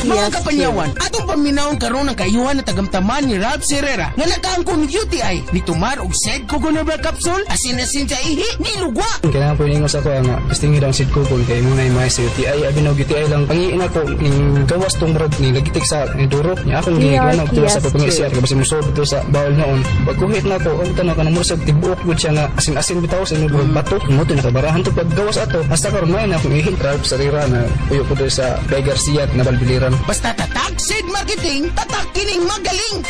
Mga kapanyawan, atong paminaw karon ang kayuhan na tagamtaman ni Ralph Serrera nga nakaangkong UTI ni Tumar og Sced Kogon capsule asin-asin sa ihi ni lugwa. Kailangan po iningos ako nga pasting ang Sced Kogon kay muna ay may UTI abi na UTI lang pangiin ako ning gawas tong rod ni lagitik sa durok niya akong giiglan og tusa pa pangisiar kasi musob to sa bawal noon. Pagkuhit na ko ang tanong kanang musob tibuok gud siya nga asin-asin bitaw sa inyong batok mo to nakabarahan to paggawas ato hasta karon may na akong ihi Ralph Serrera na uyo ko to sa Bay Garcia at nabalbiliran. Basta tatak Sced Marketing, tatak kining magaling.